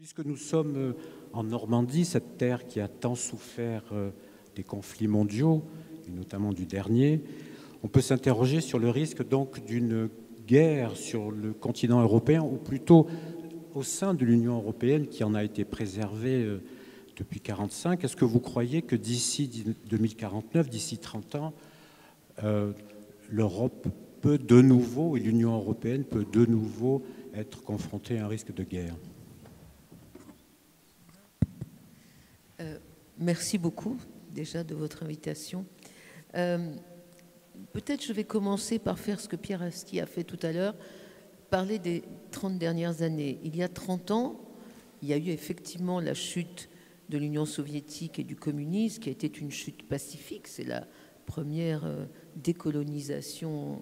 Puisque nous sommes en Normandie, cette terre qui a tant souffert des conflits mondiaux, et notamment du dernier, on peut s'interroger sur le risque donc d'une guerre sur le continent européen, ou plutôt au sein de l'Union européenne qui en a été préservée depuis 1945. Est-ce que vous croyez que d'ici 2049, d'ici 30 ans, l'Europe peut de nouveau, et l'Union européenne peut de nouveau être confrontée à un risque de guerre? Merci beaucoup déjà de votre invitation. Peut-être je vais commencer par faire ce que Pierre Aski a fait tout à l'heure, parler des 30 dernières années. Il y a 30 ans, il y a eu effectivement la chute de l'Union soviétique et du communisme, qui a été une chute pacifique. C'est la première décolonisation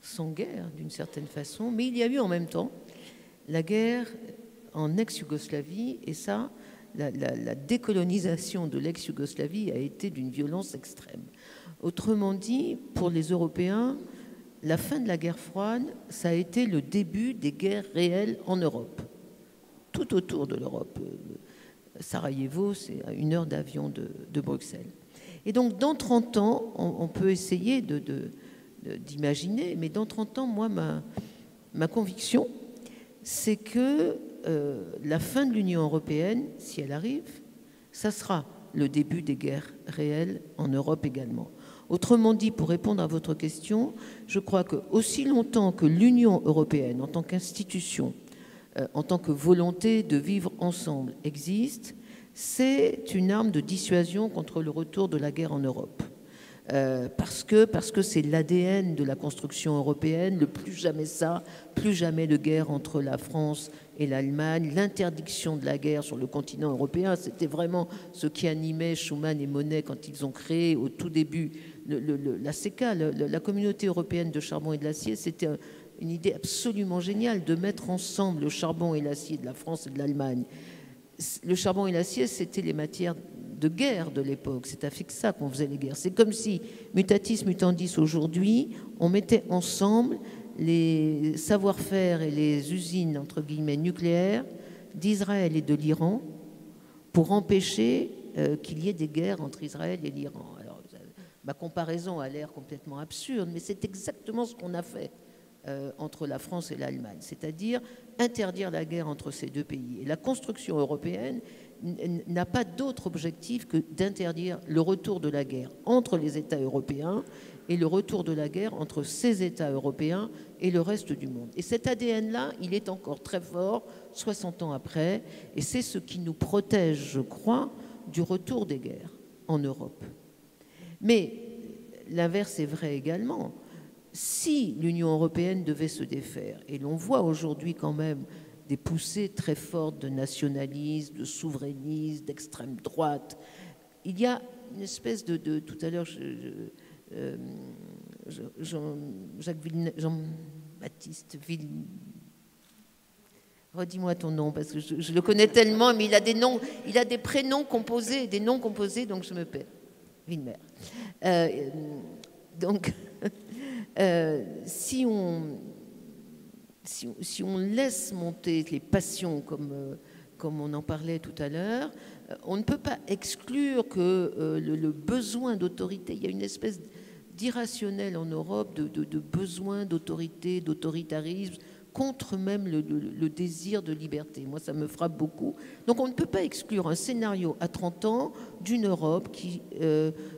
sans guerre, d'une certaine façon. Mais il y a eu en même temps la guerre en ex-Yougoslavie, et ça, la décolonisation de l'ex-Yougoslavie a été d'une violence extrême. Autrement dit, pour les Européens, la fin de la guerre froide, ça a été le début des guerres réelles en Europe, tout autour de l'Europe. Sarajevo, c'est à 1 heure d'avion de Bruxelles. Et donc, dans 30 ans, on peut essayer d'imaginer, mais dans 30 ans, moi, ma conviction, c'est que la fin de l'Union européenne, si elle arrive, ça sera le début des guerres réelles en Europe également. Autrement dit, pour répondre à votre question, je crois que aussi longtemps que l'Union européenne, en tant qu'institution, en tant que volonté de vivre ensemble existe, c'est une arme de dissuasion contre le retour de la guerre en Europe. Parce que c'est l'ADN de la construction européenne, le plus jamais ça, plus jamais de guerre entre la France et l'Allemagne, l'interdiction de la guerre sur le continent européen, c'était vraiment ce qui animait Schuman et Monet quand ils ont créé au tout début la CECA, la communauté européenne de charbon et de l'acier. C'était une idée absolument géniale de mettre ensemble le charbon et l'acier de la France et de l'Allemagne. Le charbon et l'acier, c'était les matières de guerre de l'époque, c'est avec ça qu'on faisait les guerres. C'est comme si, mutatis mutandis aujourd'hui, on mettait ensemble les savoir-faire et les usines, entre guillemets, nucléaires d'Israël et de l'Iran pour empêcher qu'il y ait des guerres entre Israël et l'Iran. Alors, ma comparaison a l'air complètement absurde, mais c'est exactement ce qu'on a fait entre la France et l'Allemagne, c'est-à-dire interdire la guerre entre ces deux pays. Et la construction européenne n'a pas d'autre objectif que d'interdire le retour de la guerre entre les États européens et le retour de la guerre entre ces États européens et le reste du monde. Et cet ADN-là, il est encore très fort 60 ans après, et c'est ce qui nous protège, je crois, du retour des guerres en Europe. Mais l'inverse est vrai également. Si l'Union européenne devait se défaire, et l'on voit aujourd'hui quand même des poussées très fortes de nationalisme, de souverainisme, d'extrême droite. Il y a une espèce de tout à l'heure, Jean-Baptiste Villeneuve, redis-moi ton nom, parce que je le connais tellement, mais il a des noms, il a des prénoms composés, des noms composés, donc je me perds. Villeneuve. Donc, si on laisse monter les passions comme on en parlait tout à l'heure, on ne peut pas exclure que le besoin d'autorité, il y a une espèce d'irrationnel en Europe, de besoin d'autorité, d'autoritarisme, contre même le désir de liberté. Moi, ça me frappe beaucoup. Donc, on ne peut pas exclure un scénario à 30 ans d'une Europe qui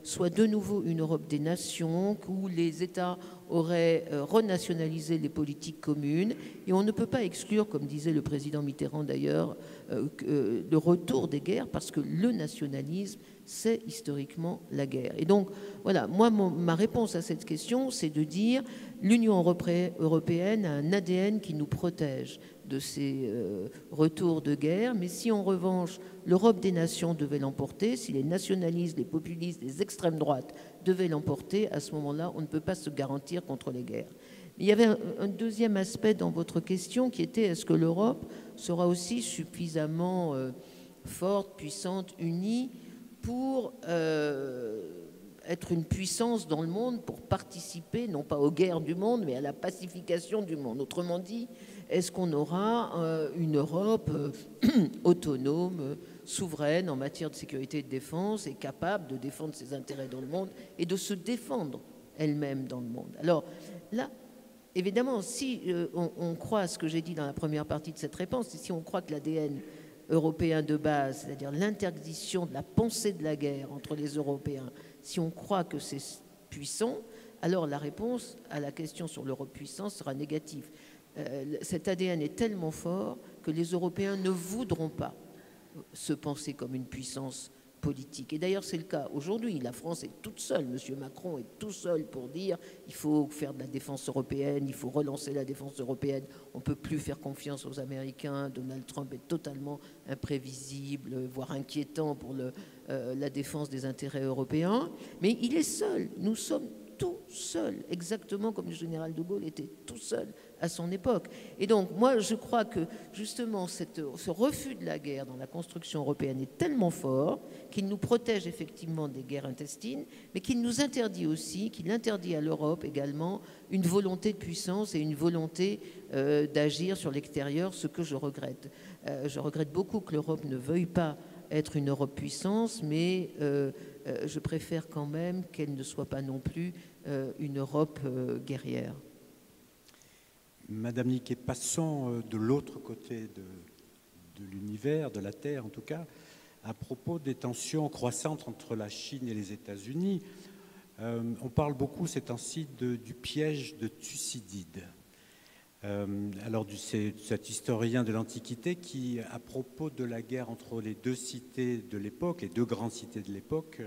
soit de nouveau une Europe des nations, où les États auraient renationalisé les politiques communes. Et on ne peut pas exclure, comme disait le président Mitterrand d'ailleurs, le retour des guerres, parce que le nationalisme, c'est historiquement la guerre. Et donc, voilà, moi, ma réponse à cette question, c'est de dire l'Union européenne a un ADN qui nous protège de ces retours de guerre, mais si, en revanche, l'Europe des nations devait l'emporter, si les nationalistes, les populistes, les extrêmes droites devaient l'emporter, à ce moment-là, on ne peut pas se garantir contre les guerres. Il y avait un deuxième aspect dans votre question qui était: est-ce que l'Europe sera aussi suffisamment forte, puissante, unie pour être une puissance dans le monde, pour participer non pas aux guerres du monde, mais à la pacification du monde? Autrement dit, Est-ce qu'on aura une Europe autonome, souveraine en matière de sécurité et de défense et capable de défendre ses intérêts dans le monde et de se défendre elle-même dans le monde? Alors là, évidemment, si on croit à ce que j'ai dit dans la première partie de cette réponse, si on croit que l'ADN européen de base, c'est-à-dire l'interdiction de la pensée de la guerre entre les Européens, si on croit que c'est puissant, alors la réponse à la question sur l'Europe puissance sera négative. Cet ADN est tellement fort que les Européens ne voudront pas se penser comme une puissance politique. Et d'ailleurs, c'est le cas aujourd'hui. La France est toute seule, M. Macron est tout seul pour dire il faut faire de la défense européenne, il faut relancer la défense européenne, on ne peut plus faire confiance aux Américains, Donald Trump est totalement imprévisible, voire inquiétant pour la défense des intérêts européens. Mais il est seul, nous sommes tout seuls, exactement comme le général de Gaulle était tout seul à son époque. Et donc, moi, je crois que, justement, ce refus de la guerre dans la construction européenne est tellement fort qu'il nous protège effectivement des guerres intestines, mais qu'il nous interdit aussi, qu'il interdit à l'Europe également une volonté de puissance et une volonté d'agir sur l'extérieur, ce que je regrette. Je regrette beaucoup que l'Europe ne veuille pas être une Europe puissance, mais je préfère quand même qu'elle ne soit pas non plus une Europe guerrière. Madame Niquet, passant de l'autre côté de l'univers, de la Terre en tout cas, à propos des tensions croissantes entre la Chine et les États-Unis, on parle beaucoup ces temps-ci du piège de Thucydide. Alors, cet historien de l'Antiquité qui, à propos de la guerre entre les deux cités de l'époque, les deux grandes cités de l'époque,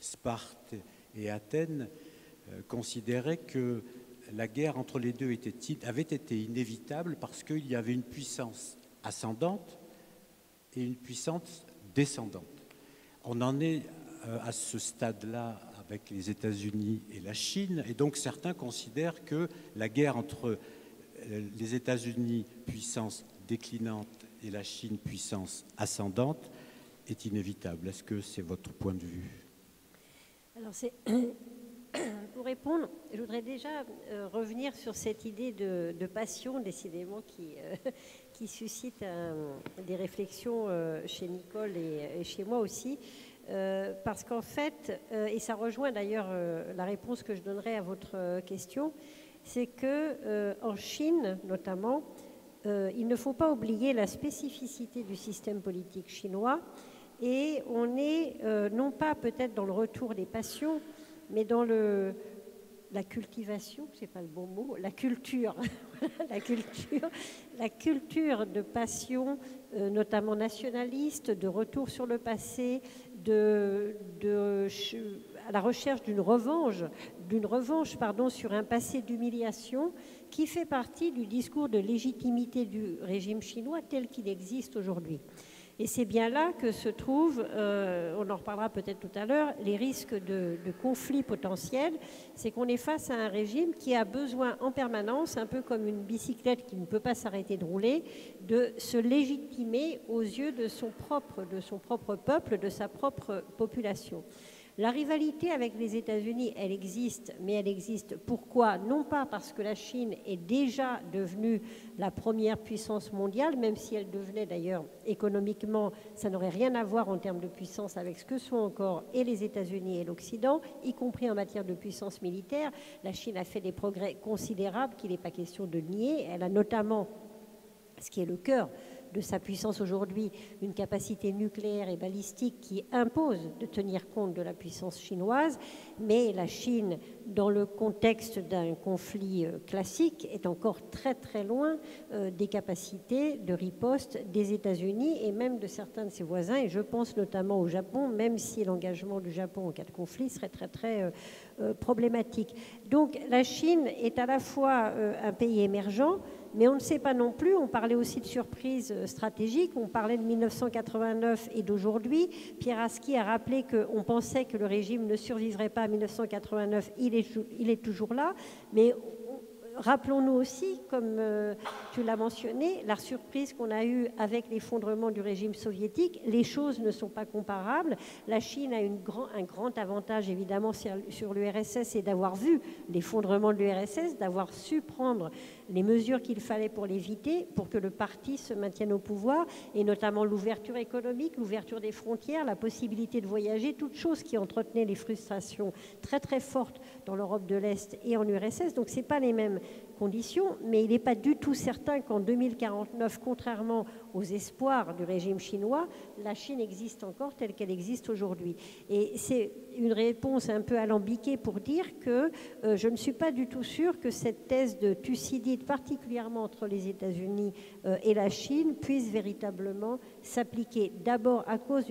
Sparte et Athènes, considérait que la guerre entre les deux avait été inévitable parce qu'il y avait une puissance ascendante et une puissance descendante. On en est à ce stade-là avec les États-Unis et la Chine, et donc certains considèrent que la guerre entre les États-Unis, puissance déclinante, et la Chine, puissance ascendante, est inévitable. Est-ce que c'est votre point de vue? Alors, c'est... Pour répondre, je voudrais déjà revenir sur cette idée de passion, décidément, qui suscite des réflexions chez Nicole et chez moi aussi, parce qu'en fait, et ça rejoint d'ailleurs la réponse que je donnerai à votre question, c'est que en Chine, notamment, il ne faut pas oublier la spécificité du système politique chinois, et on est non pas peut-être dans le retour des passions, mais dans la cultivation, c'est pas le bon mot, la culture, la culture de passion, notamment nationaliste, de retour sur le passé, à la recherche d'une revanche, sur un passé d'humiliation qui fait partie du discours de légitimité du régime chinois tel qu'il existe aujourd'hui. Et c'est bien là que se trouvent, on en reparlera peut-être tout à l'heure, les risques de conflits potentiels. C'est qu'on est face à un régime qui a besoin en permanence, un peu comme une bicyclette qui ne peut pas s'arrêter de rouler, de se légitimer aux yeux de son propre peuple, de sa propre population. La rivalité avec les États-Unis, elle existe, mais elle existe pourquoi? Non pas parce que la Chine est déjà devenue la première puissance mondiale, même si elle devenait d'ailleurs économiquement, ça n'aurait rien à voir en termes de puissance avec ce que sont encore et les États-Unis et l'Occident, y compris en matière de puissance militaire. La Chine a fait des progrès considérables qu'il n'est pas question de nier. Elle a notamment, ce qui est le cœur de sa puissance aujourd'hui, une capacité nucléaire et balistique qui impose de tenir compte de la puissance chinoise, mais la Chine, dans le contexte d'un conflit classique, est encore très très loin des capacités de riposte des États-Unis et même de certains de ses voisins, et je pense notamment au Japon, même si l'engagement du Japon en cas de conflit serait très très problématique. Donc la Chine est à la fois un pays émergent, mais on ne sait pas non plus, on parlait aussi de surprises stratégiques, on parlait de 1989 et d'aujourd'hui. Pierre Aski a rappelé qu'on pensait que le régime ne survivrait pas à 1989, il est toujours là, mais rappelons-nous aussi, comme tu l'as mentionné, la surprise qu'on a eue avec l'effondrement du régime soviétique. Les choses ne sont pas comparables. La Chine a un grand avantage, évidemment, sur l'URSS, et d'avoir vu l'effondrement de l'URSS, d'avoir su prendre les mesures qu'il fallait pour l'éviter, pour que le parti se maintienne au pouvoir, et notamment l'ouverture économique, l'ouverture des frontières, la possibilité de voyager, toutes choses qui entretenaient les frustrations très très fortes dans l'Europe de l'Est et en URSS. Donc ce n'est pas les mêmes conditions, mais il n'est pas du tout certain qu'en 2049, contrairement aux espoirs du régime chinois, la Chine existe encore telle qu'elle existe aujourd'hui. Et c'est une réponse un peu alambiquée pour dire que je ne suis pas du tout sûre que cette thèse de Thucydide, particulièrement entre les États-Unis et la Chine, puisse véritablement s'appliquer, d'abord à cause,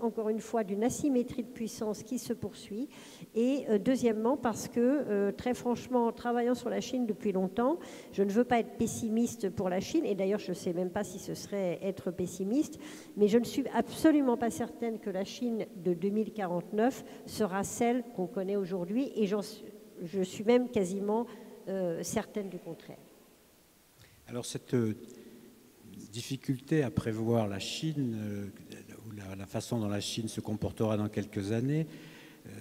encore une fois, d'une asymétrie de puissance qui se poursuit, et deuxièmement parce que, très franchement, en travaillant sur la Chine depuis longtemps, je ne veux pas être pessimiste pour la Chine, et d'ailleurs je ne sais même pas si ce serait être pessimiste, mais je ne suis absolument pas certaine que la Chine de 2049 sera celle qu'on connaît aujourd'hui, et je suis même quasiment certaine du contraire. Alors cette difficulté à prévoir la Chine, ou la façon dont la Chine se comportera dans quelques années,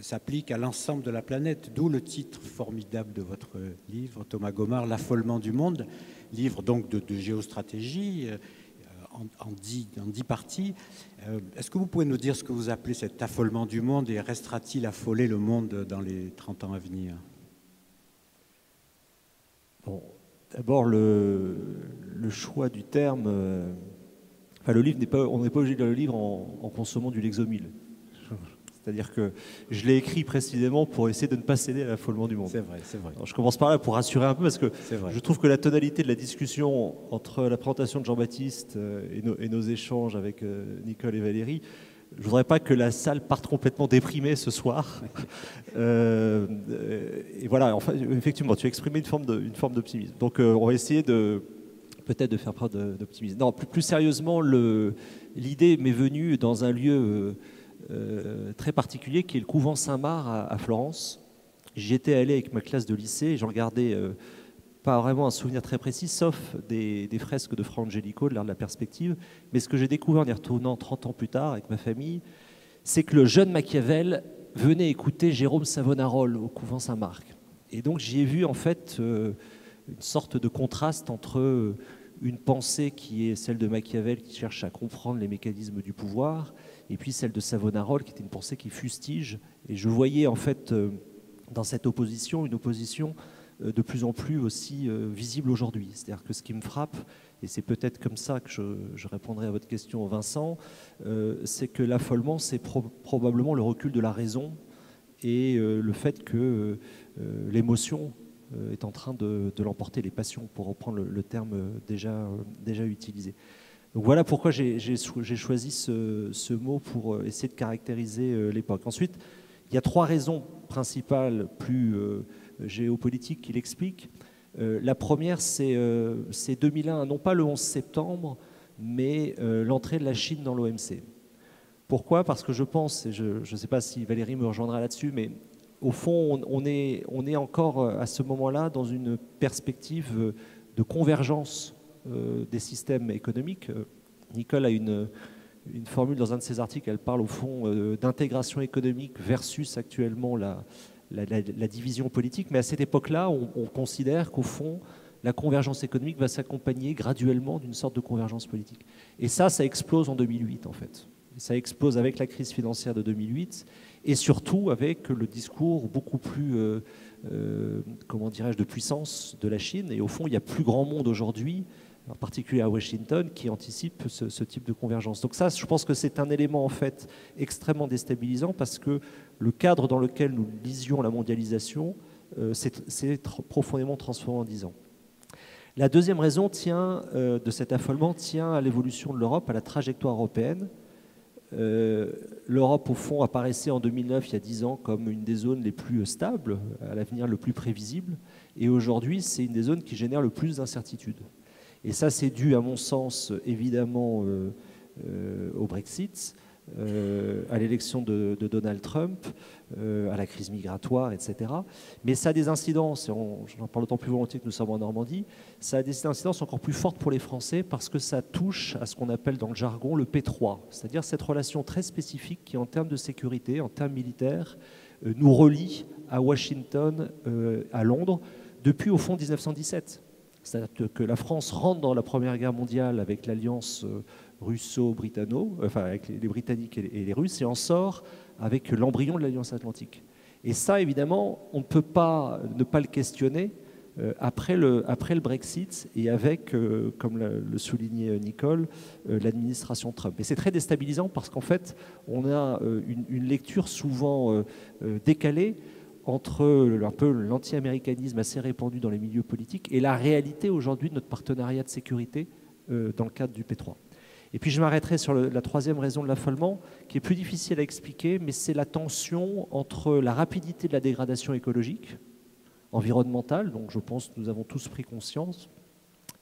s'applique à l'ensemble de la planète, d'où le titre formidable de votre livre, Thomas Gomart, « L'affolement du monde », livre donc de géostratégie, en dix parties. Est-ce que vous pouvez nous dire ce que vous appelez cet affolement du monde, et restera-t-il affoler le monde dans les 30 ans à venir? Bon, d'abord, le choix du terme... enfin, le livre n'est pas, on n'est pas obligé de lire le livre en consommant du Lexomil. C'est-à-dire que je l'ai écrit précisément pour essayer de ne pas céder à l'affolement du monde. C'est vrai, c'est vrai. Alors, je commence par là pour rassurer un peu, parce que je trouve que la tonalité de la discussion entre la présentation de Jean-Baptiste et nos échanges avec Nicole et Valérie, je ne voudrais pas que la salle parte complètement déprimée ce soir. Et voilà, enfin, effectivement, tu as exprimé une forme d'optimisme. Donc on va essayer peut-être de faire preuve d'optimisme. Non, plus sérieusement, l'idée m'est venue dans un lieu... très particulier, qui est le couvent Saint-Marc à Florence. J'y étais allé avec ma classe de lycée et j'en regardais pas vraiment un souvenir très précis, sauf des fresques de Fra Angelico, de l'art de la perspective. Mais ce que j'ai découvert en y retournant 30 ans plus tard avec ma famille, c'est que le jeune Machiavel venait écouter Jérôme Savonarole au couvent Saint-Marc. Et donc j'y ai vu en fait une sorte de contraste entre une pensée qui est celle de Machiavel, qui cherche à comprendre les mécanismes du pouvoir, et puis celle de Savonarole, qui était une pensée qui fustige. Et je voyais en fait dans cette opposition, une opposition de plus en plus aussi visible aujourd'hui. C'est-à-dire que ce qui me frappe, et c'est peut-être comme ça que je répondrai à votre question, Vincent, c'est que l'affolement, c'est probablement le recul de la raison et le fait que l'émotion est en train de l'emporter, les passions, pour reprendre le terme déjà utilisé. Donc voilà pourquoi j'ai choisi ce mot pour essayer de caractériser l'époque. Ensuite, il y a trois raisons principales plus géopolitiques qui l'expliquent. La première, c'est 2001, non pas le 11 septembre, mais l'entrée de la Chine dans l'OMC. Pourquoi? Parce que je pense, et je ne sais pas si Valérie me rejoindra là-dessus, mais au fond, on est encore à ce moment-là dans une perspective de convergence des systèmes économiques. Nicole a une formule dans un de ses articles, elle parle au fond d'intégration économique versus actuellement la division politique, mais à cette époque-là, on considère qu'au fond, la convergence économique va s'accompagner graduellement d'une sorte de convergence politique. Et ça explose en 2008 en fait. Ça explose avec la crise financière de 2008 et surtout avec le discours beaucoup plus, comment dirais-je, de puissance de la Chine. Et au fond, il n'y a plus grand monde aujourd'hui, en particulier à Washington, qui anticipe ce type de convergence. Donc ça, je pense que c'est un élément en fait extrêmement déstabilisant, parce que le cadre dans lequel nous lisions la mondialisation s'est profondément transformé en 10 ans. La deuxième raison de cet affolement tient à l'évolution de l'Europe, à la trajectoire européenne. L'Europe, au fond, apparaissait en 2009, il y a 10 ans, comme une des zones les plus stables, à l'avenir le plus prévisible. Et aujourd'hui, c'est une des zones qui génère le plus d'incertitudes. Et ça, c'est dû, à mon sens, évidemment au Brexit, à l'élection de Donald Trump, à la crise migratoire, etc. Mais ça a des incidences, et j'en parle autant plus volontiers que nous sommes en Normandie, ça a des incidences encore plus fortes pour les Français, parce que ça touche à ce qu'on appelle dans le jargon le P3, c'est-à-dire cette relation très spécifique qui, en termes de sécurité, en termes militaires, nous relie à Washington, à Londres, depuis au fond 1917. C'est-à-dire que la France rentre dans la Première Guerre mondiale avec l'alliance russo-britanno, enfin avec les Britanniques et les Russes, et en sort avec l'embryon de l'alliance atlantique. Et ça, évidemment, on ne peut pas ne pas le questionner après le Brexit et avec, comme le soulignait Nicole, l'administration Trump. Et c'est très déstabilisant parce qu'en fait, on a une lecture souvent décalée entre un peu l'anti-américanisme assez répandu dans les milieux politiques et la réalité aujourd'hui de notre partenariat de sécurité dans le cadre du P3. Et puis je m'arrêterai sur la troisième raison de l'affolement, qui est plus difficile à expliquer, mais c'est la tension entre la rapidité de la dégradation écologique, environnementale, donc je pense que nous avons tous pris conscience,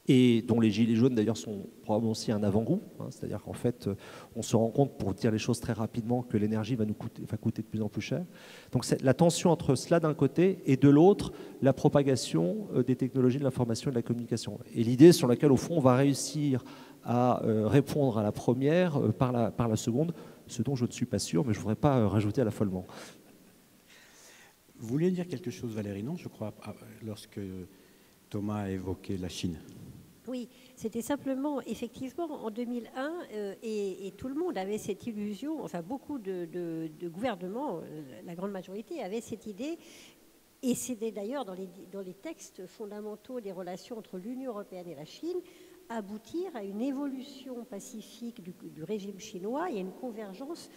et dont les gilets jaunes d'ailleurs sont probablement aussi un avant-goût, hein, c'est-à-dire qu'en fait on se rend compte, pour dire les choses très rapidement, que l'énergie va coûter de plus en plus cher. Donc la tension entre cela d'un côté et de l'autre, la propagation des technologies de l'information et de la communication. Et l'idée sur laquelle au fond on va réussir à répondre à la première par la seconde, ce dont je ne suis pas sûr, mais je ne voudrais pas rajouter à l'affolement. Vous vouliez dire quelque chose, Valérie, non, je crois, lorsque Thomas a évoqué la Chine. Oui, c'était simplement, effectivement, en 2001, et tout le monde avait cette illusion, enfin beaucoup de gouvernements, la grande majorité, avait cette idée. Et c'était d'ailleurs dans les textes fondamentaux des relations entre l'Union européenne et la Chine, aboutir à une évolution pacifique du régime chinois et à une convergence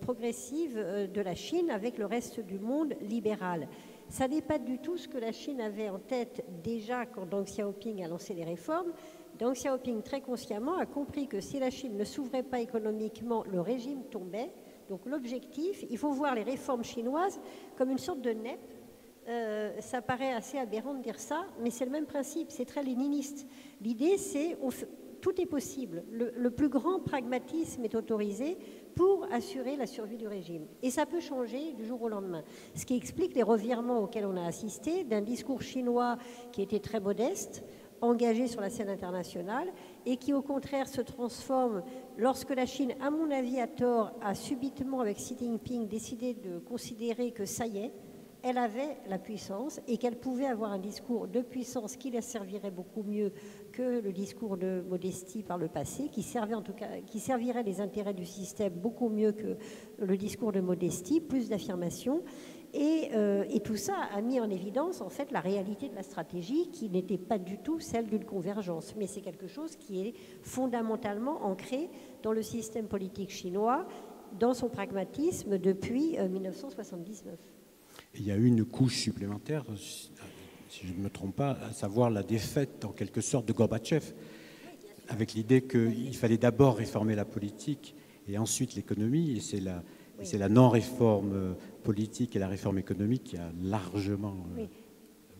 progressive de la Chine avec le reste du monde libéral. Ça n'est pas du tout ce que la Chine avait en tête déjà quand Deng Xiaoping a lancé les réformes. Deng Xiaoping, très consciemment, a compris que si la Chine ne s'ouvrait pas économiquement, le régime tombait. Donc l'objectif, il faut voir les réformes chinoises comme une sorte de NEP. Ça paraît assez aberrant de dire ça, mais c'est le même principe, c'est très léniniste. L'idée, c'est tout est possible. Le plus grand pragmatisme est autorisé pour assurer la survie du régime. Et ça peut changer du jour au lendemain. Ce qui explique les revirements auxquels on a assisté, d'un discours chinois qui était très modeste, engagé sur la scène internationale, et qui au contraire se transforme lorsque la Chine, à mon avis à tort, a subitement, avec Xi Jinping, décidé de considérer que ça y est, elle avait la puissance et qu'elle pouvait avoir un discours de puissance qui la servirait beaucoup mieux que le discours de modestie par le passé, qui servirait les intérêts du système beaucoup mieux que le discours de modestie, plus d'affirmation. Et tout ça a mis en évidence en fait la réalité de la stratégie qui n'était pas du tout celle d'une convergence, mais c'est quelque chose qui est fondamentalement ancré dans le système politique chinois, dans son pragmatisme depuis 1979. Il y a eu une couche supplémentaire, si je ne me trompe pas, à savoir la défaite en quelque sorte de Gorbatchev, avec l'idée qu'il fallait d'abord réformer la politique et ensuite l'économie. Et c'est la non-réforme politique et la réforme économique qui a largement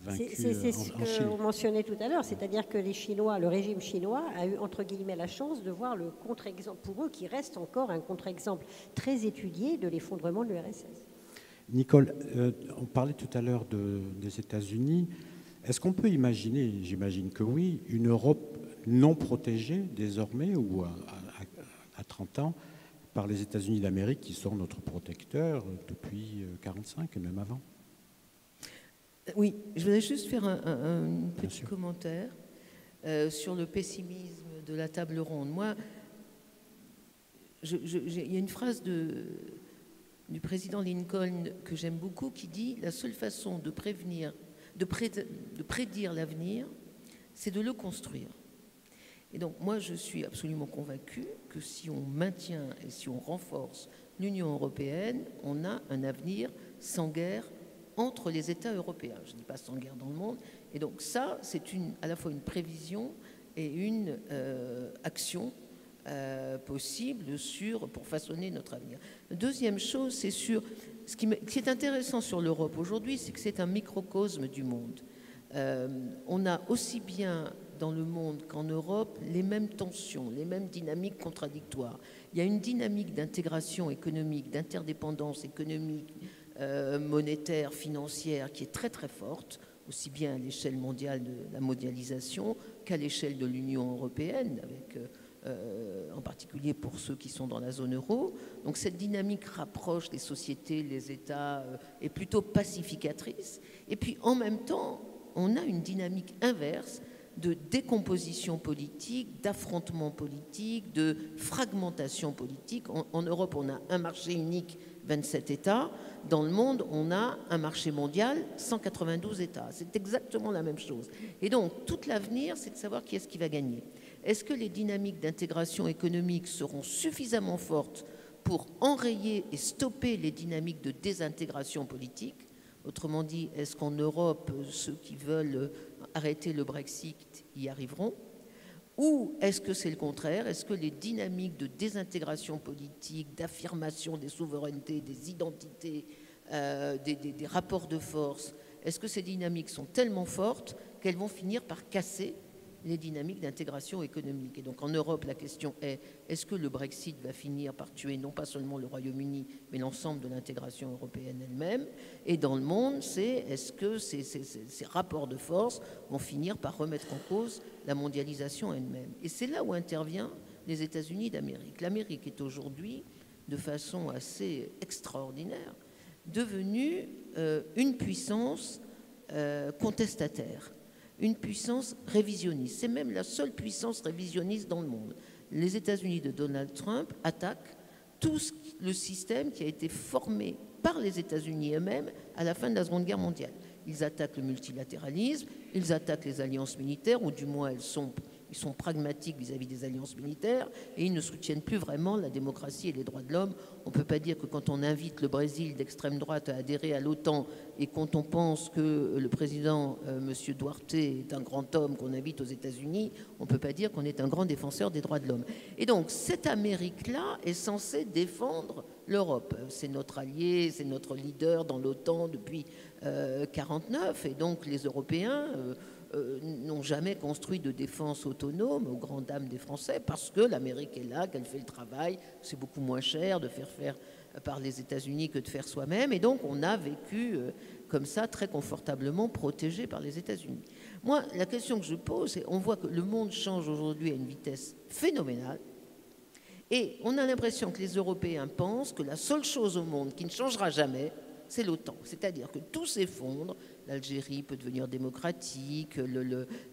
vaincu en Chine. C'est ce qu'on mentionnait tout à l'heure, c'est-à-dire que les Chinois, le régime chinois a eu entre guillemets la chance de voir le contre-exemple, pour eux qui reste encore un contre-exemple très étudié de l'effondrement de l'URSS. Nicole, on parlait tout à l'heure des États-Unis. Est-ce qu'on peut imaginer, j'imagine que oui, une Europe non protégée désormais ou à 30 ans par les États-Unis d'Amérique qui sont notre protecteur depuis 1945 et même avant? Oui, je voudrais juste faire un petit commentaire sur le pessimisme de la table ronde. Moi, il y a une phrase du président Lincoln que j'aime beaucoup, qui dit « La seule façon de prédire l'avenir, c'est de le construire ». Et donc moi, je suis absolument convaincue que si on maintient et si on renforce l'Union européenne, on a un avenir sans guerre entre les États européens. Je ne dis pas sans guerre dans le monde. Et donc ça, c'est à la fois une prévision et une action possible pour façonner notre avenir. Deuxième chose, c'est sur ce qui est intéressant sur l'Europe aujourd'hui, c'est que c'est un microcosme du monde. On a aussi bien dans le monde qu'en Europe les mêmes tensions, les mêmes dynamiques contradictoires. Il y a une dynamique d'intégration économique, d'interdépendance économique, monétaire, financière qui est très très forte, aussi bien à l'échelle mondiale de la mondialisation qu'à l'échelle de l'Union européenne avec en particulier pour ceux qui sont dans la zone euro. Donc cette dynamique rapproche les sociétés, les États, est plutôt pacificatrice. Et puis en même temps, on a une dynamique inverse de décomposition politique, d'affrontement politique, de fragmentation politique. En Europe, on a un marché unique, 27 États. Dans le monde, on a un marché mondial, 192 États. C'est exactement la même chose. Et donc, tout l'avenir, c'est de savoir qui est-ce qui va gagner. Est-ce que les dynamiques d'intégration économique seront suffisamment fortes pour enrayer et stopper les dynamiques de désintégration politique? Autrement dit, est-ce qu'en Europe, ceux qui veulent arrêter le Brexit y arriveront? Ou est-ce que c'est le contraire? Est-ce que les dynamiques de désintégration politique, d'affirmation des souverainetés, des identités, des rapports de force, est-ce que ces dynamiques sont tellement fortes qu'elles vont finir par casser les dynamiques d'intégration économique? Et donc en Europe, la question est, est-ce que le Brexit va finir par tuer non pas seulement le Royaume-Uni, mais l'ensemble de l'intégration européenne elle-même? Et dans le monde, c'est est-ce que ces rapports de force vont finir par remettre en cause la mondialisation elle-même? Et c'est là où intervient les États-Unis d'Amérique. L'Amérique est aujourd'hui, de façon assez extraordinaire, devenue une puissance contestataire. Une puissance révisionniste. C'est même la seule puissance révisionniste dans le monde. Les États-Unis de Donald Trump attaquent tout le système qui a été formé par les États-Unis eux-mêmes à la fin de la Seconde Guerre mondiale. Ils attaquent le multilatéralisme, ils attaquent les alliances militaires, ou du moins ils sont pragmatiques vis-à-vis des alliances militaires, et ils ne soutiennent plus vraiment la démocratie et les droits de l'homme. On ne peut pas dire que quand on invite le Brésil d'extrême droite à adhérer à l'OTAN, et quand on pense que le président M. Duarte est un grand homme qu'on invite aux États-Unis, on ne peut pas dire qu'on est un grand défenseur des droits de l'homme. Et donc cette Amérique-là est censée défendre l'Europe. C'est notre allié, c'est notre leader dans l'OTAN depuis 1949, et donc les Européens... n'ont jamais construit de défense autonome aux grandes dames des Français, parce que l'Amérique est là, qu'elle fait le travail, c'est beaucoup moins cher de faire par les États-Unis que de faire soi-même, et donc on a vécu comme ça très confortablement protégé par les États-Unis. Moi, la question que je pose, c'est on voit que le monde change aujourd'hui à une vitesse phénoménale, et on a l'impression que les Européens pensent que la seule chose au monde qui ne changera jamais, c'est l'OTAN, c'est-à-dire que tout s'effondre, l'Algérie peut devenir démocratique,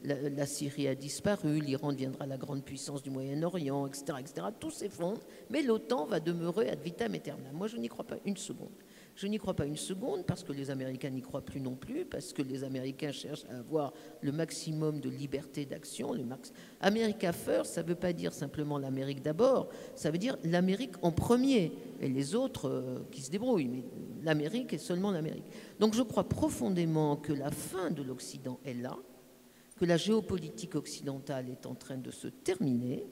la Syrie a disparu, l'Iran deviendra la grande puissance du Moyen-Orient, etc., etc. Tout s'effondre, mais l'OTAN va demeurer ad vitam aeternam. Moi, je n'y crois pas une seconde. Je n'y crois pas une seconde parce que les Américains n'y croient plus non plus, parce que les Américains cherchent à avoir le maximum de liberté d'action. America first, ça ne veut pas dire simplement l'Amérique d'abord, ça veut dire l'Amérique en premier et les autres qui se débrouillent. Mais l'Amérique est seulement l'Amérique. Donc je crois profondément que la fin de l'Occident est là, que la géopolitique occidentale est en train de se terminer,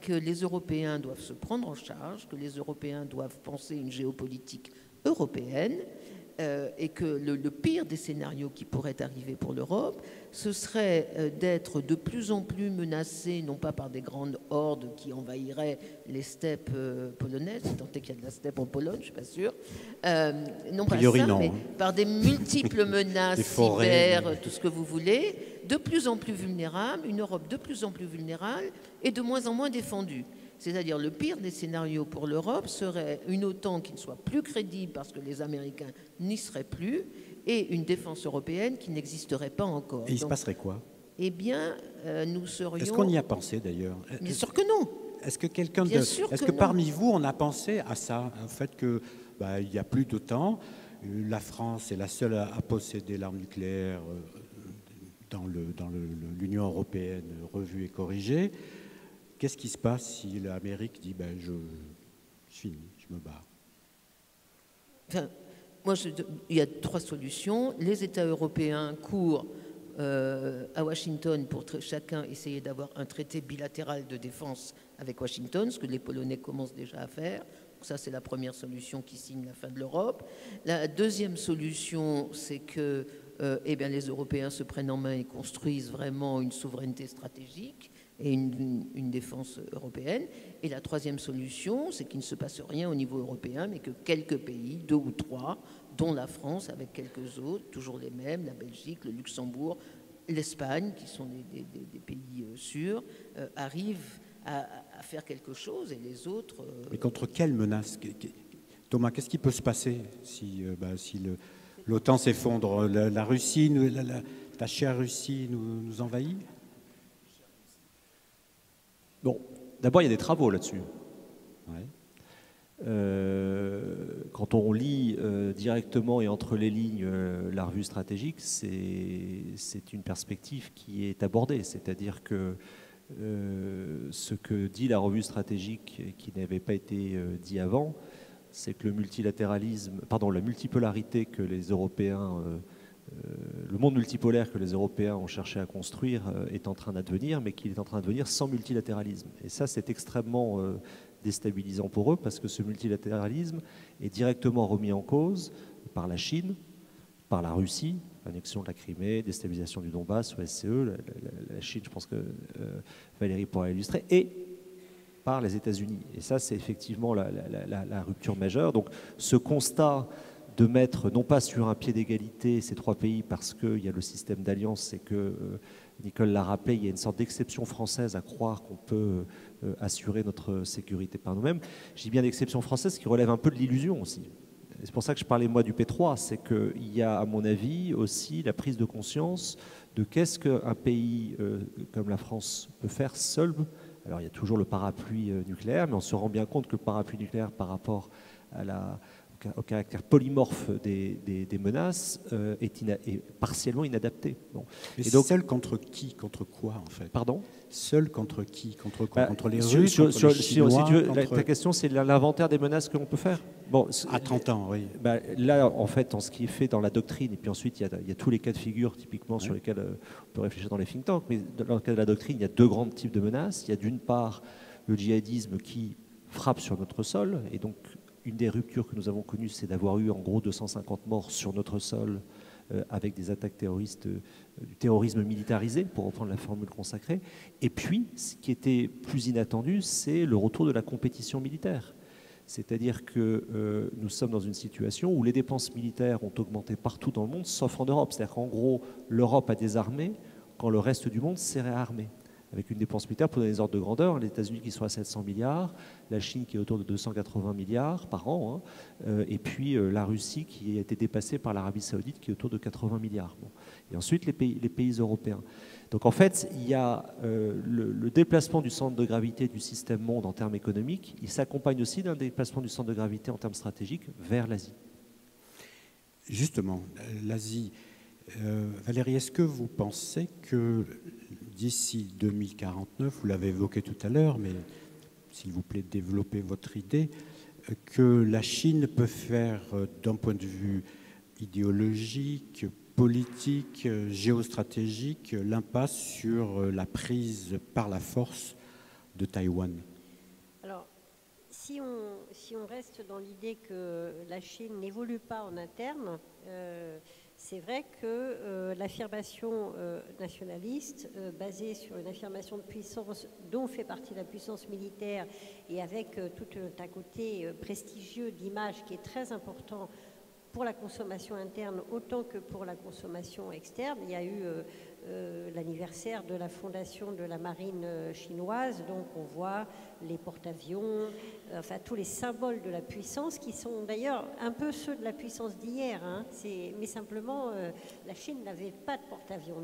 que les Européens doivent se prendre en charge, que les Européens doivent penser une géopolitique européenne, et que le pire des scénarios qui pourraient arriver pour l'Europe, ce serait d'être de plus en plus menacée, non pas par des grandes hordes qui envahiraient les steppes polonaises, tant qu'il y a de la steppe en Pologne, je ne suis pas sûre, non pas ça, mais par des multiples menaces, cyber, tout ce que vous voulez, de plus en plus vulnérable, une Europe de plus en plus vulnérable et de moins en moins défendue. C'est-à-dire le pire des scénarios pour l'Europe serait une OTAN qui ne soit plus crédible parce que les Américains n'y seraient plus et une défense européenne qui n'existerait pas encore. Et il se passerait quoi? Eh bien, nous serions... Est-ce qu'on y a pensé d'ailleurs? Bien sûr que non. Est-ce que quelqu'un de... Est-ce que parmi vous, on a pensé à ça, au fait qu'il n'y a plus d'OTAN, la France est la seule à posséder l'arme nucléaire dans l'Union européenne revue et corrigée? Qu'est-ce qui se passe si l'Amérique dit ben, « je finis, je me barre » ? Enfin, moi, il y a trois solutions. Les États européens courent à Washington pour chacun essayer d'avoir un traité bilatéral de défense avec Washington, ce que les Polonais commencent déjà à faire. Donc, ça, c'est la première solution qui signe la fin de l'Europe. La deuxième solution, c'est que eh bien, les Européens se prennent en main et construisent vraiment une souveraineté stratégique et une défense européenne. Et la troisième solution, c'est qu'il ne se passe rien au niveau européen, mais que quelques pays, deux ou trois, dont la France, avec quelques autres, toujours les mêmes, la Belgique, le Luxembourg, l'Espagne, qui sont des pays sûrs, arrivent à faire quelque chose, et les autres... Mais contre quelle menace, Thomas? Qu'est-ce qui peut se passer si, si l'OTAN s'effondre? La Russie, la chère Russie nous envahit? Bon, d'abord, il y a des travaux là-dessus. Ouais. Quand on lit directement et entre les lignes la revue stratégique, c'est une perspective qui est abordée. C'est-à-dire que ce que dit la revue stratégique et qui n'avait pas été dit avant, c'est que le multilatéralisme, pardon, la multipolarité que les Européens, le monde multipolaire que les Européens ont cherché à construire est en train d'advenir, mais qu'il est en train d'advenir sans multilatéralisme. Et ça, c'est extrêmement déstabilisant pour eux, parce que ce multilatéralisme est directement remis en cause par la Chine, par la Russie, l'annexion de la Crimée, déstabilisation du Donbass, OSCE, la Chine, je pense que Valérie pourra illustrer, et par les États-Unis. Et ça, c'est effectivement la rupture majeure. Donc ce constat de mettre, non pas sur un pied d'égalité, ces trois pays, parce qu'il y a le système d'alliance, et que Nicole l'a rappelé, il y a une sorte d'exception française à croire qu'on peut assurer notre sécurité par nous-mêmes. Je dis bien d'exception française qui relève un peu de l'illusion aussi. C'est pour ça que je parlais, moi, du P3, c'est qu'il y a, à mon avis, aussi la prise de conscience de qu'est-ce qu'un pays comme la France peut faire seul. Alors, il y a toujours le parapluie nucléaire, mais on se rend bien compte que le parapluie nucléaire, par rapport à au caractère polymorphe des menaces, est partiellement inadapté. Bon. Et donc, seul contre qui? Contre quoi, en fait? Pardon? Seul contre qui? Contre quoi? Contre les Russes, contre les Chinois, si tu veux, contre... Ta question, c'est l'inventaire des menaces que l'on peut faire? Bon, à 30 ans, oui. Bah, là, en fait, en ce qui est fait dans la doctrine, et puis ensuite, il y a tous les cas de figure, typiquement, oui, sur lesquels on peut réfléchir dans les think tanks, mais dans le cas de la doctrine, il y a deux grands types de menaces. Il y a d'une part le djihadisme qui frappe sur notre sol, et donc une des ruptures que nous avons connues, c'est d'avoir eu en gros 250 morts sur notre sol avec des attaques terroristes, du terrorisme militarisé, pour reprendre la formule consacrée. Et puis, ce qui était plus inattendu, c'est le retour de la compétition militaire. C'est-à-dire que nous sommes dans une situation où les dépenses militaires ont augmenté partout dans le monde, sauf en Europe. C'est-à-dire qu'en gros, l'Europe a désarmé quand le reste du monde s'est réarmé, avec une dépense militaire, pour donner des ordres de grandeur, les États-Unis qui sont à 700 milliards, la Chine qui est autour de 280 milliards par an, hein, et puis la Russie qui a été dépassée par l'Arabie saoudite qui est autour de 80 milliards. Bon. Et ensuite les pays européens. Donc en fait, il y a le déplacement du centre de gravité du système monde en termes économiques, il s'accompagne aussi d'un déplacement du centre de gravité en termes stratégiques vers l'Asie. Justement, l'Asie. Valérie, est-ce que vous pensez que d'ici 2049, vous l'avez évoqué tout à l'heure, mais s'il vous plaît, développez votre idée, que la Chine peut faire, d'un point de vue idéologique, politique, géostratégique, l'impasse sur la prise par la force de Taïwan? Alors, si on reste dans l'idée que la Chine n'évolue pas en interne, c'est vrai que l'affirmation nationaliste, basée sur une affirmation de puissance dont fait partie la puissance militaire, et avec tout un côté prestigieux d'image qui est très important pour la consommation interne autant que pour la consommation externe. Il y a eu l'anniversaire de la fondation de la marine chinoise, donc on voit les porte-avions, enfin tous les symboles de la puissance qui sont d'ailleurs un peu ceux de la puissance d'hier, hein. Mais simplement la Chine n'avait pas de porte-avions,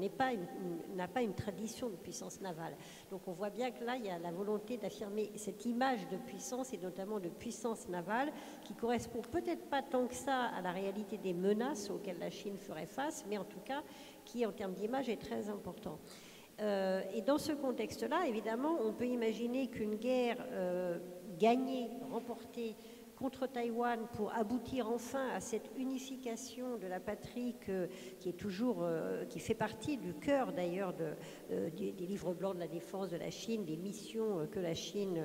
n'a pas une tradition de puissance navale. Donc on voit bien que là il y a la volonté d'affirmer cette image de puissance et notamment de puissance navale qui correspond peut-être pas tant que ça à la réalité des menaces auxquelles la Chine ferait face, mais en tout cas qui en termes d'image est très important. Et dans ce contexte-là, évidemment, on peut imaginer qu'une guerre gagnée, remportée contre Taïwan pour aboutir enfin à cette unification de la patrie qui est toujours, qui fait partie du cœur d'ailleurs des livres blancs de la défense de la Chine, des missions que la Chine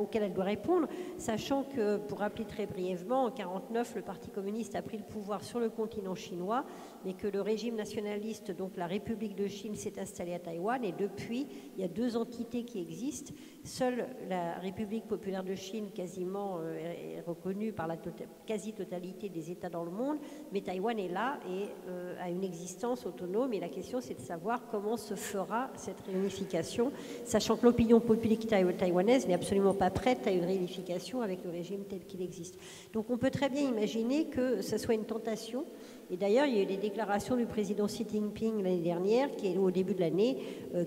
auquel elle doit répondre, sachant que, pour rappeler très brièvement, en 1949, le Parti communiste a pris le pouvoir sur le continent chinois, mais que le régime nationaliste, donc la République de Chine, s'est installée à Taïwan, et depuis, il y a deux entités qui existent. Seule la République populaire de Chine, quasiment, est reconnue par la quasi-totalité des États dans le monde, mais Taïwan est là et a une existence autonome, et la question, c'est de savoir comment se fera cette réunification, sachant que l'opinion publique taïwanaise n'est absolument absolument pas prête à une réunification avec le régime tel qu'il existe. Donc on peut très bien imaginer que ce soit une tentation. Et d'ailleurs, il y a eu des déclarations du président Xi Jinping l'année dernière, qui est au début de l'année,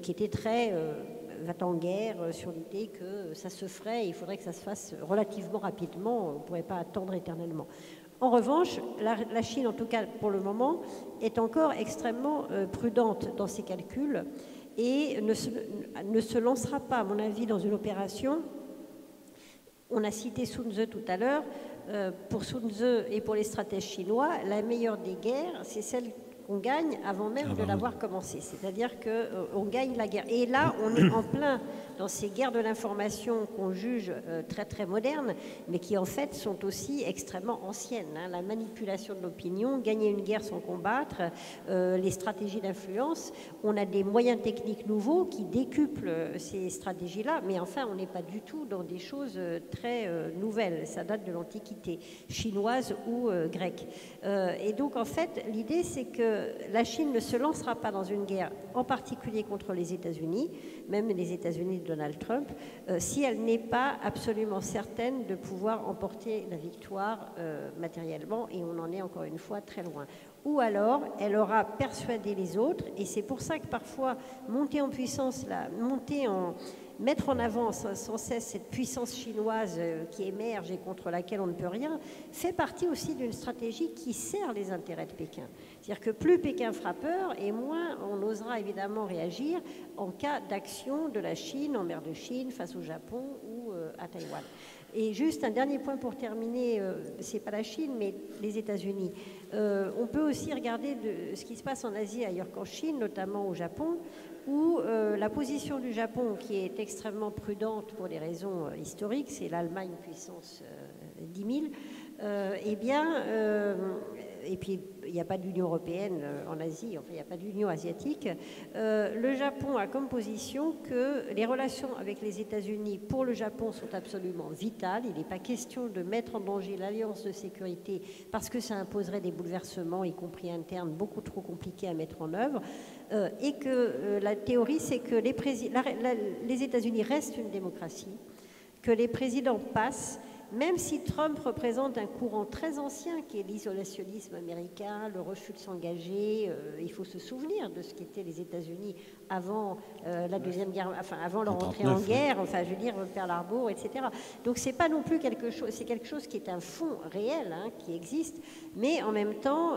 qui était très va-t-en-guerre sur l'idée que ça se ferait, et il faudrait que ça se fasse relativement rapidement, on ne pourrait pas attendre éternellement. En revanche, la Chine, en tout cas pour le moment, est encore extrêmement prudente dans ses calculs et ne se lancera pas, à mon avis, dans une opération. On a cité Sun Tzu tout à l'heure. Pour Sun Tzu et pour les stratèges chinois, la meilleure des guerres, c'est celle qu'on gagne avant même de l'avoir commencée. C'est-à-dire qu'on gagne la guerre. Et là, on est en plein dans ces guerres de l'information qu'on juge très très modernes, mais qui en fait sont aussi extrêmement anciennes. Hein. La manipulation de l'opinion, gagner une guerre sans combattre, les stratégies d'influence. On a des moyens techniques nouveaux qui décuplent ces stratégies-là, mais enfin, on n'est pas du tout dans des choses très nouvelles. Ça date de l'Antiquité chinoise ou grecque. Et donc, en fait, l'idée, c'est que la Chine ne se lancera pas dans une guerre, en particulier contre les États-Unis, même les États-Unis de Donald Trump, si elle n'est pas absolument certaine de pouvoir emporter la victoire matériellement, et on en est encore une fois très loin. Ou alors, elle aura persuadé les autres, et c'est pour ça que parfois, monter en puissance, mettre en avant sans cesse cette puissance chinoise qui émerge et contre laquelle on ne peut rien, fait partie aussi d'une stratégie qui sert les intérêts de Pékin. C'est-à-dire que plus Pékin fera peur et moins on osera évidemment réagir en cas d'action de la Chine en mer de Chine, face au Japon ou à Taïwan. Et juste un dernier point pour terminer, c'est pas la Chine, mais les États-Unis. On peut aussi regarder ce qui se passe en Asie ailleurs qu'en Chine, notamment au Japon, où la position du Japon, qui est extrêmement prudente pour des raisons historiques, c'est l'Allemagne puissance 10 000, et puis il n'y a pas d'Union européenne en Asie, enfin il n'y a pas d'Union asiatique, le Japon a comme position que les relations avec les États-Unis pour le Japon sont absolument vitales, il n'est pas question de mettre en danger l'alliance de sécurité parce que ça imposerait des bouleversements, y compris internes, beaucoup trop compliqués à mettre en œuvre, et que la théorie c'est que les États-Unis restent une démocratie, que les présidents passent, même si Trump représente un courant très ancien qui est l'isolationnisme américain, le refus de s'engager, il faut se souvenir de ce qu'étaient les États-Unis avant la deuxième guerre, enfin avant leur entrée en guerre, enfin je veux dire Pearl Harbor, etc. Donc c'est pas non plus quelque chose, c'est quelque chose qui est un fond réel, hein, qui existe, mais en même temps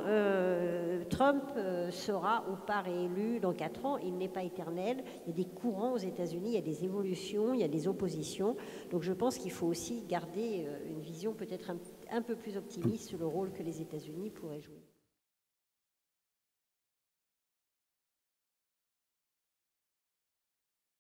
Trump sera ou pas réélu dans 4 ans, il n'est pas éternel, il y a des courants aux États-Unis, il y a des évolutions, il y a des oppositions, donc je pense qu'il faut aussi garder une vision peut-être un peu plus optimiste sur le rôle que les États-Unis pourraient jouer.